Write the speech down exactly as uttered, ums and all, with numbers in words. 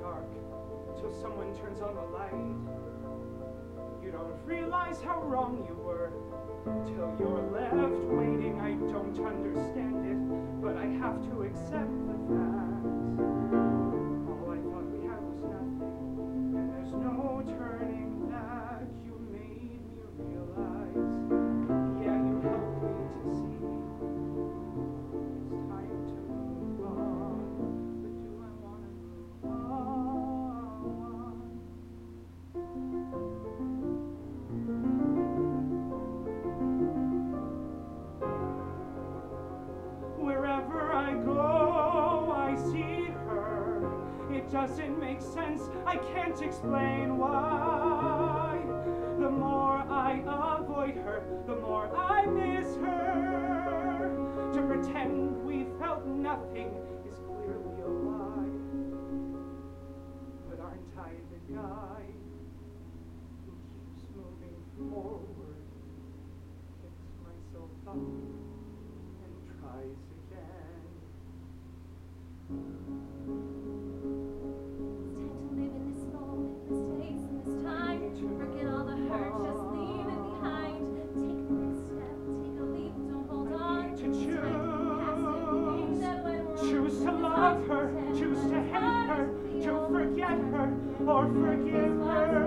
dark till someone turns on the light. You don't realize how wrong you were till you're left waiting. I don't understand it, but I have to accept the fact. All I thought we had was nothing, and there's no turning back. You made me realize, yeah, you helped me to see. It's time to move on, but do I want to move on? Wherever I go, I see her. It doesn't make sense, I can't explain why. The more I avoid her, the more I miss her. To pretend we felt nothing is clearly a lie. But aren't I the guy who keeps moving forward, picks myself up, and tries her, choose to hate her, to forget her, or forgive her.